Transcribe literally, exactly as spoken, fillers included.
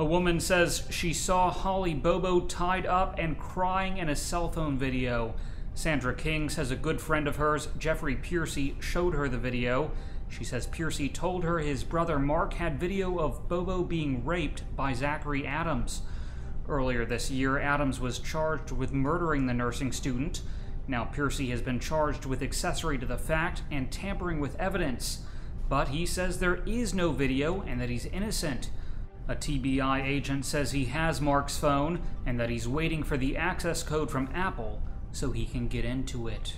A woman says she saw Holly Bobo tied up and crying in a cell phone video. Sandra King says a good friend of hers, Jeffery Pearcy, showed her the video. She says Pearcy told her his brother Mark had video of Bobo being raped by Zachary Adams. Earlier this year, Adams was charged with murdering the nursing student. Now Pearcy has been charged with accessory to the fact and tampering with evidence. But he says there is no video and that he's innocent. A T B I agent says he has Mark's phone and that he's waiting for the access code from Apple so he can get into it.